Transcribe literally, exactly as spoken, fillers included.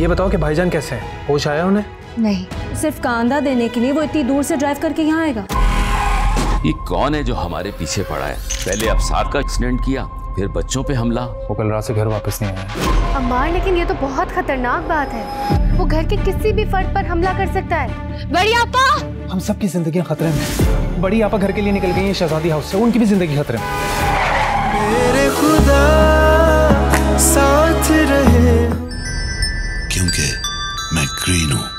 ये बताओ कि भाईजान कैसे हैं? होश आया उन्हें? नहीं, सिर्फ कांधा देने के लिए वो इतनी दूर से ड्राइव करके यहाँ आएगा? ये कौन है जो हमारे पीछे पड़ा है? पहले अफसार का एक्सीडेंट किया, फिर बच्चों पे हमला। वो कल रात से घर वापस नहीं आया अम्मार। लेकिन ये तो बहुत खतरनाक बात है, वो घर के किसी भी फर्द पर हमला कर सकता है। बड़ी आपा, हम सबकी जिंदगियां खतरे में। बड़ी आपा घर के लिए निकल गई है शहजादी हाउस से, उनकी भी जिंदगी खतरे में। मेरे खुदा साथ रहे, क्योंकि मैं ग्रीन हूँ।